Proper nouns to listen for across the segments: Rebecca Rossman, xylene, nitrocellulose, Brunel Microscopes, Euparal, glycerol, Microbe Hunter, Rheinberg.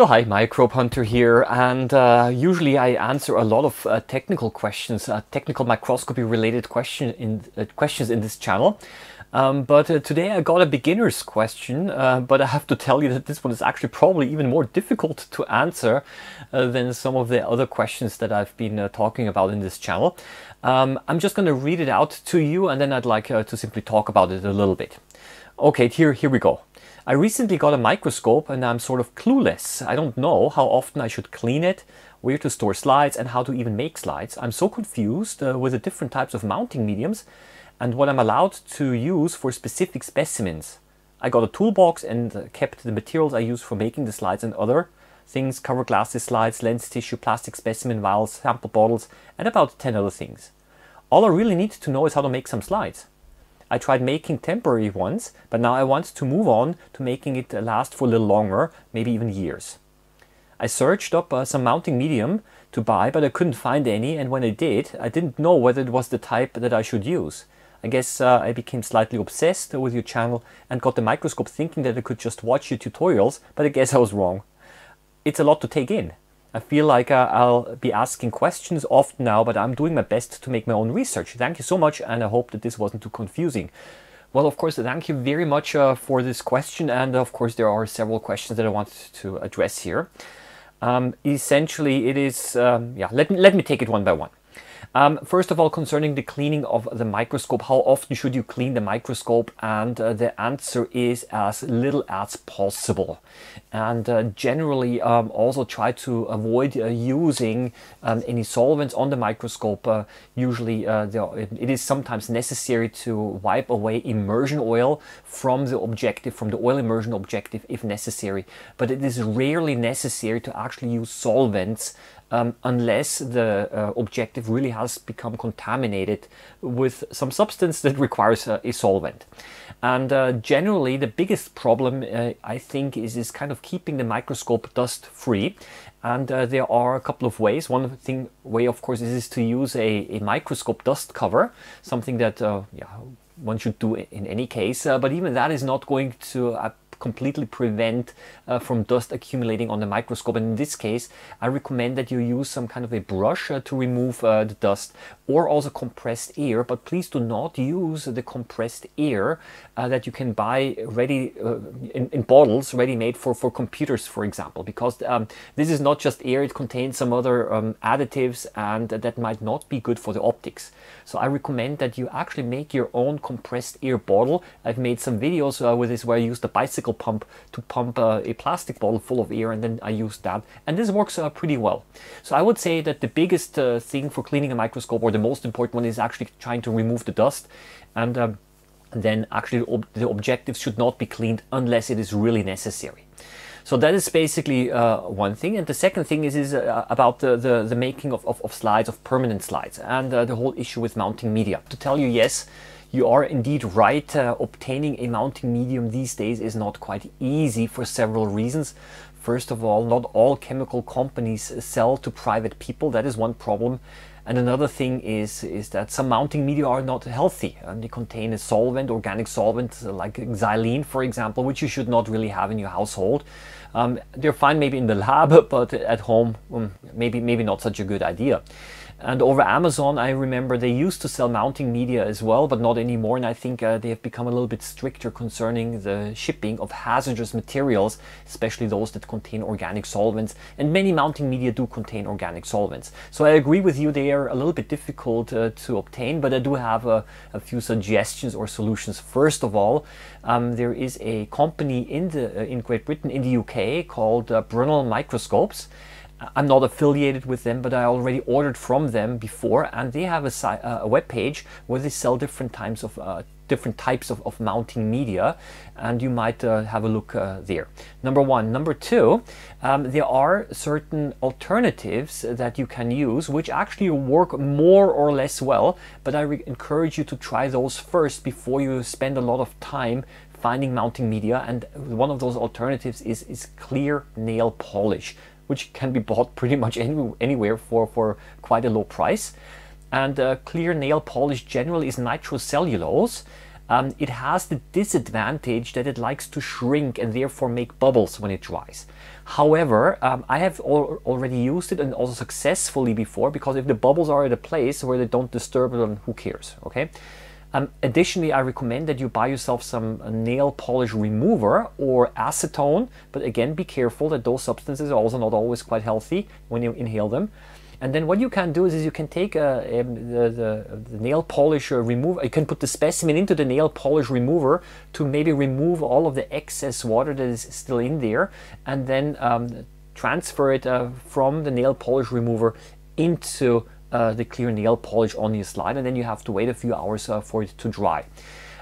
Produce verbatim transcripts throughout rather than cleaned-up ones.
So hi, Microbe Hunter here, and uh, usually I answer a lot of uh, technical questions, uh, technical microscopy related question in, uh, questions in this channel. Um, but uh, today I got a beginner's question, uh, but I have to tell you that this one is actually probably even more difficult to answer uh, than some of the other questions that I've been uh, talking about in this channel. Um, I'm just going to read it out to you, and then I'd like uh, to simply talk about it a little bit. Okay, here, here we go. I recently got a microscope and I'm sort of clueless. I don't know how often I should clean it, where to store slides, and how to even make slides. I'm so confused uh, with the different types of mounting mediums and what I'm allowed to use for specific specimens. I got a toolbox and kept the materials I use for making the slides and other things, cover glasses, slides, lens tissue, plastic specimen, vials, sample bottles, and about ten other things. All I really need to know is how to make some slides. I tried making temporary ones, but now I want to move on to making it last for a little longer, maybe even years. I searched up uh, some mounting medium to buy, but I couldn't find any, and when I did, I didn't know whether it was the type that I should use. I guess uh, I became slightly obsessed with your channel and got the microscope thinking that I could just watch your tutorials, but I guess I was wrong. It's a lot to take in. I feel like uh, I'll be asking questions often now, but I'm doing my best to make my own research. Thank you so much, and I hope that this wasn't too confusing. Well, of course, thank you very much uh, for this question, and of course there are several questions that I wanted to address here. Um, essentially it is, um, yeah, let me, let me take it one by one. Um, first of all, concerning the cleaning of the microscope, how often should you clean the microscope? And uh, the answer is as little as possible. And uh, generally um, also try to avoid uh, using um, any solvents on the microscope. Uh, usually uh, the, it is sometimes necessary to wipe away immersion oil from the objective, from the oil immersion objective if necessary. But it is rarely necessary to actually use solvents Um, unless the uh, objective really has become contaminated with some substance that requires uh, a solvent. And uh, generally the biggest problem uh, I think is, is kind of keeping the microscope dust free. And uh, there are a couple of ways. One thing way of course is, is to use a, a microscope dust cover, something that uh, yeah, one should do in any case, uh, but even that is not going to uh, completely prevent uh, from dust accumulating on the microscope. And in this case, I recommend that you use some kind of a brush uh, to remove uh, the dust, or also compressed air, but please do not use the compressed air uh, that you can buy ready uh, in, in bottles, ready-made for, for computers, for example, because um, this is not just air, it contains some other um, additives, and that might not be good for the optics. So I recommend that you actually make your own compressed air bottle. I've made some videos uh, with this where I use the bicycle pump to pump uh, a plastic bottle full of air, and then I use that, and this works uh, pretty well. So I would say that the biggest uh, thing for cleaning a microscope, or the most important one, is actually trying to remove the dust, and um, then actually ob the objectives should not be cleaned unless it is really necessary. So that is basically uh, one thing. And the second thing is, is uh, about the, the, the making of, of, of slides, of permanent slides, and uh, the whole issue with mounting media. To tell you, yes, you are indeed right. Uh, obtaining a mounting medium these days is not quite easy for several reasons. First of all, not all chemical companies sell to private people. That is one problem. And another thing is, is that some mounting media are not healthy, and they contain a solvent, organic solvent, like xylene, for example, which you should not really have in your household. Um, they're fine maybe in the lab, but at home, um, maybe, maybe not such a good idea. And over Amazon, I remember they used to sell mounting media as well, but not anymore. And I think uh, they have become a little bit stricter concerning the shipping of hazardous materials, especially those that contain organic solvents. And many mounting media do contain organic solvents. So I agree with you, they are a little bit difficult uh, to obtain, but I do have a, a few suggestions or solutions. First of all, um, there is a company in, the, uh, in Great Britain, in the U K, called uh, Brunel Microscopes. I'm not affiliated with them, but I already ordered from them before, and they have a, uh, a web page where they sell different types of uh, different types of, of mounting media, and you might uh, have a look uh, there. Number one. Number two, um, there are certain alternatives that you can use which actually work more or less well, but I encourage you to try those first before you spend a lot of time finding mounting media. And one of those alternatives is, is clear nail polish, which can be bought pretty much any, anywhere for, for quite a low price. And uh, clear nail polish generally is nitrocellulose, Um, it has the disadvantage that it likes to shrink and therefore make bubbles when it dries. However, um, I have al already used it and also successfully before, because if the bubbles are at a place where they don't disturb it, then who cares, okay? Um, additionally, I recommend that you buy yourself some nail polish remover or acetone, but again, be careful that those substances are also not always quite healthy when you inhale them. And then what you can do is, is you can take a, a, the, the, the nail polish remover, you can put the specimen into the nail polish remover to maybe remove all of the excess water that is still in there, and then um, transfer it uh, from the nail polish remover into uh, the clear nail polish on your slide, and then you have to wait a few hours uh, for it to dry.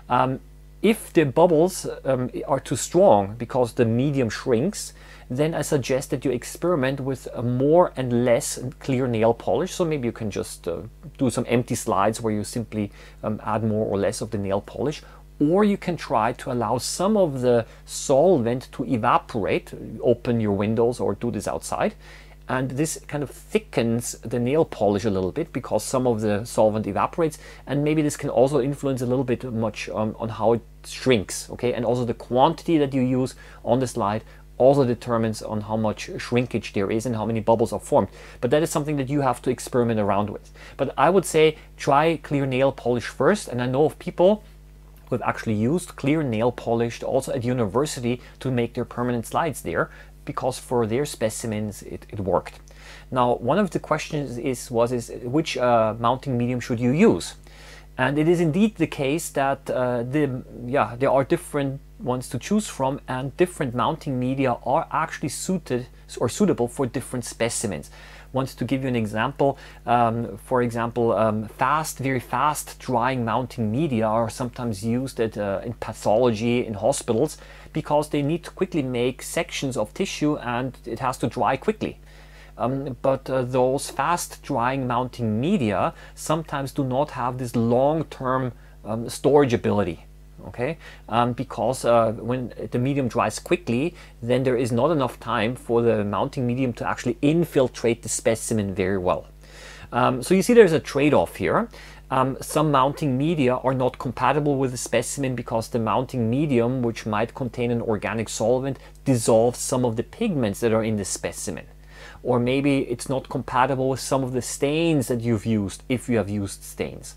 Um, if the bubbles um, are too strong because the medium shrinks, then I suggest that you experiment with more and less clear nail polish. So maybe you can just uh, do some empty slides where you simply um, add more or less of the nail polish, or you can try to allow some of the solvent to evaporate. Open your windows or do this outside, and this kind of thickens the nail polish a little bit because some of the solvent evaporates, and maybe this can also influence a little bit much um, on how it shrinks, okay? And also the quantity that you use on the slide also determines on how much shrinkage there is and how many bubbles are formed. But that is something that you have to experiment around with. But I would say try clear nail polish first, and I know of people who have actually used clear nail polish also at university to make their permanent slides there, because for their specimens it, it worked. Now, one of the questions is, was is which uh, mounting medium should you use? And it is indeed the case that uh, the, yeah, there are different ones to choose from, and different mounting media are actually suited or suitable for different specimens. Want to give you an example. Um, for example, um, fast, very fast drying mounting media are sometimes used at, uh, in pathology in hospitals, because they need to quickly make sections of tissue and it has to dry quickly. Um, but uh, those fast drying mounting media sometimes do not have this long-term um, storage ability, okay? Um, because uh, when the medium dries quickly, then there is not enough time for the mounting medium to actually infiltrate the specimen very well. Um, so you see there's a trade-off here. Um, some mounting media are not compatible with the specimen because the mounting medium, which might contain an organic solvent, dissolves some of the pigments that are in the specimen. Or maybe it's not compatible with some of the stains that you've used, if you have used stains.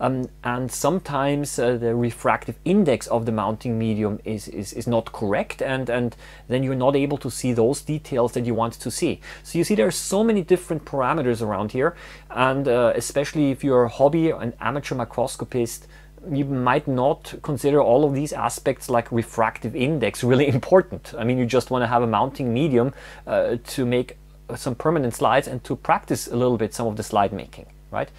Um, and sometimes uh, the refractive index of the mounting medium is, is, is not correct, and, and then you're not able to see those details that you want to see. So you see there are so many different parameters around here, and uh, especially if you're a hobby or an amateur microscopist, you might not consider all of these aspects like refractive index really important. I mean, you just want to have a mounting medium uh, to make some permanent slides and to practice a little bit some of the slide making, right?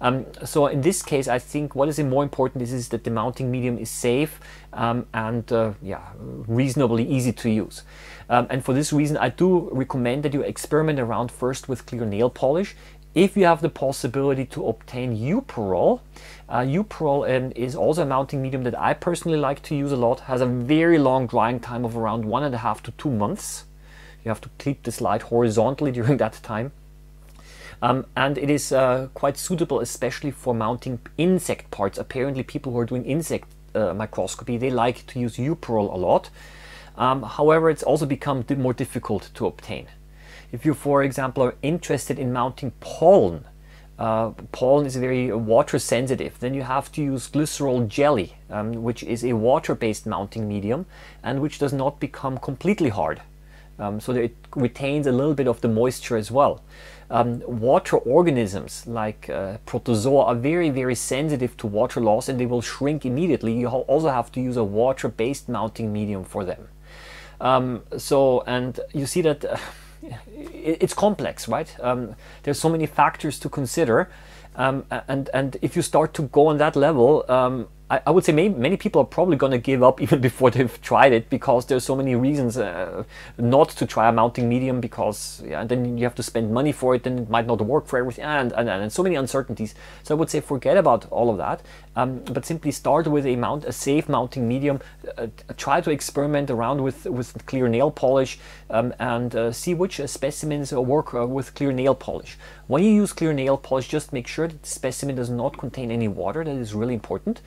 Um, so in this case, I think what is more important is, is that the mounting medium is safe um, and uh, yeah, reasonably easy to use. Um, and for this reason, I do recommend that you experiment around first with clear nail polish. If you have the possibility to obtain Euparal, uh, Euparal um, is also a mounting medium that I personally like to use a lot. Has a very long drying time of around one and a half to two months. You have to keep the slide horizontally during that time. Um, and it is uh, quite suitable, especially for mounting insect parts. Apparently people who are doing insect uh, microscopy, they like to use Euparal a lot. Um, however, it's also become more difficult to obtain. If you, for example, are interested in mounting pollen, Uh, pollen is very water sensitive, then you have to use glycerol jelly, um, which is a water-based mounting medium and which does not become completely hard. Um, so that it retains a little bit of the moisture as well. Um, water organisms like uh, protozoa are very, very sensitive to water loss, and they will shrink immediately. You also have to use a water-based mounting medium for them. Um, so, and you see that uh, it's complex, right? Um, there's so many factors to consider. Um, and, and if you start to go on that level, um, I, I would say may, many people are probably going to give up even before they've tried it, because there's so many reasons uh, not to try a mounting medium, because yeah, then you have to spend money for it and it might not work for everything, and, and, and so many uncertainties. So I would say forget about all of that, um, but simply start with a, mount, a safe mounting medium, uh, try to experiment around with, with clear nail polish, um, and uh, see which uh, specimens work uh, with clear nail polish. When you use clear nail polish, just make sure that the specimen does not contain any water. That is really important.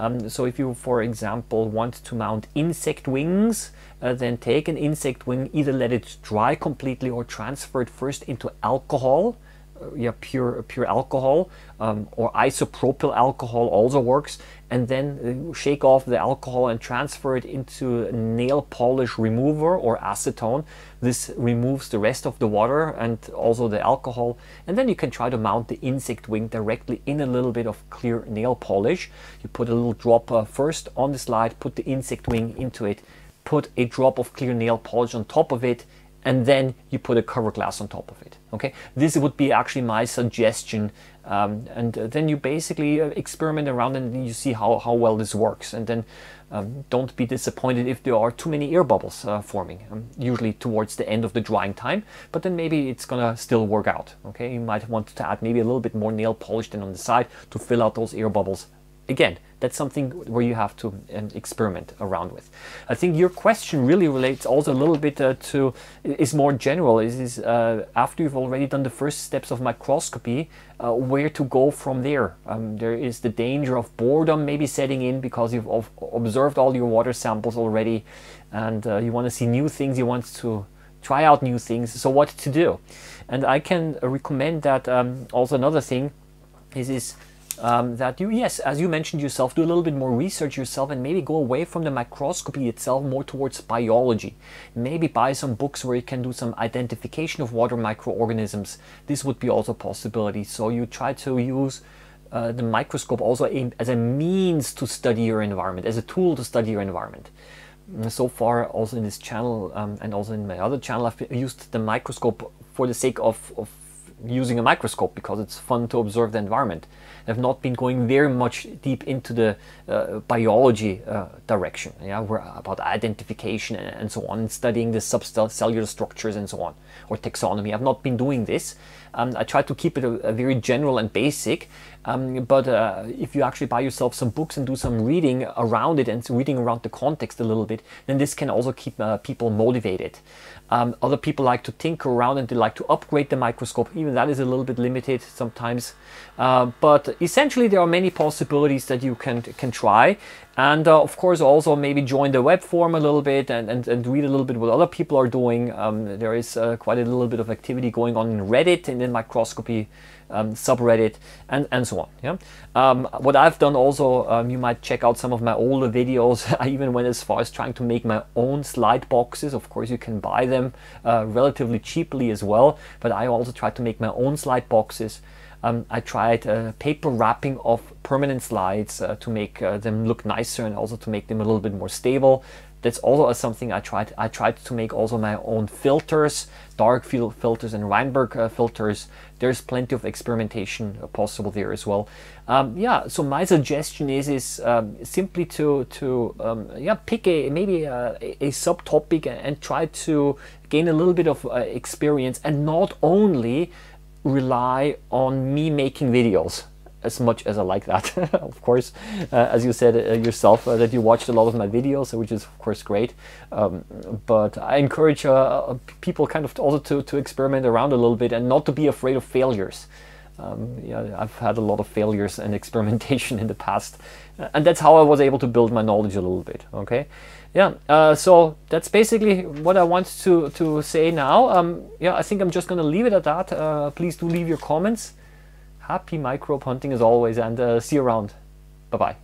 Um, so if you, for example, want to mount insect wings, uh, then take an insect wing, either let it dry completely or transfer it first into alcohol, uh, yeah, pure, pure alcohol, um, or isopropyl alcohol also works, and then shake off the alcohol and transfer it into nail polish remover or acetone. This removes the rest of the water and also the alcohol, and then you can try to mount the insect wing directly in a little bit of clear nail polish. You put a little drop uh, first on the slide, put the insect wing into it, put a drop of clear nail polish on top of it, and then you put a cover glass on top of it. Okay, this would be actually my suggestion, um, and uh, then you basically uh, experiment around and you see how, how well this works, and then um, don't be disappointed if there are too many air bubbles uh, forming, um, usually towards the end of the drying time, but then maybe it's gonna still work out. Okay, you might want to add maybe a little bit more nail polish than on the side to fill out those air bubbles. Again, that's something where you have to um, experiment around with. I think your question really relates also a little bit uh, to, is more general, is, is uh, after you've already done the first steps of microscopy, uh, where to go from there. Um, there is the danger of boredom maybe setting in because you've ob observed all your water samples already, and uh, you want to see new things, you want to try out new things, so what to do? And I can recommend that um, also another thing is, is Um, that you, yes, as you mentioned yourself, do a little bit more research yourself and maybe go away from the microscopy itself more towards biology. Maybe buy some books where you can do some identification of water microorganisms. This would be also a possibility. So you try to use uh, the microscope also in, as a means to study your environment, as a tool to study your environment. So far, also in this channel um, and also in my other channel, I've used the microscope for the sake of, of using a microscope because it's fun to observe the environment. I've not been going very much deep into the uh, biology uh, direction, yeah, we're about identification and, and so on, and studying the subcellular structures and so on, or taxonomy. I've not been doing this. Um, I try to keep it a, a very general and basic, um, but uh, if you actually buy yourself some books and do some reading around it and reading around the context a little bit, then this can also keep uh, people motivated. Um, other people like to tinker around and they like to upgrade the microscope. Even that is a little bit limited sometimes, uh, but essentially there are many possibilities that you can can try. And uh, of course also maybe join the web forum a little bit and, and, and read a little bit what other people are doing. Um, there is uh, quite a little bit of activity going on in Reddit and in microscopy um, subreddit and, and so on. Yeah. Um, what I've done also, um, you might check out some of my older videos. I even went as far as trying to make my own slide boxes. Of course you can buy them uh, relatively cheaply as well, but I also tried to make my own slide boxes. Um, I tried uh, paper wrapping of permanent slides uh, to make uh, them look nicer and also to make them a little bit more stable. That's also something I tried. I tried to make also my own filters, dark field filters and Rheinberg uh, filters. There's plenty of experimentation possible there as well. Um, yeah, so my suggestion is is um, simply to to um, yeah pick a maybe a, a subtopic and try to gain a little bit of uh, experience and not only rely on me making videos, as much as I like that. Of course, uh, as you said uh, yourself, uh, that you watched a lot of my videos, which is of course great, um, but I encourage uh, people kind of also to, to experiment around a little bit and not to be afraid of failures. Um, yeah, I've had a lot of failures and experimentation in the past, and that's how I was able to build my knowledge a little bit. Okay, yeah, uh, so that's basically what I want to, to say now. Um, yeah, I think I'm just gonna leave it at that. Uh, please do leave your comments. Happy microbe hunting as always, and uh, see you around. Bye-bye.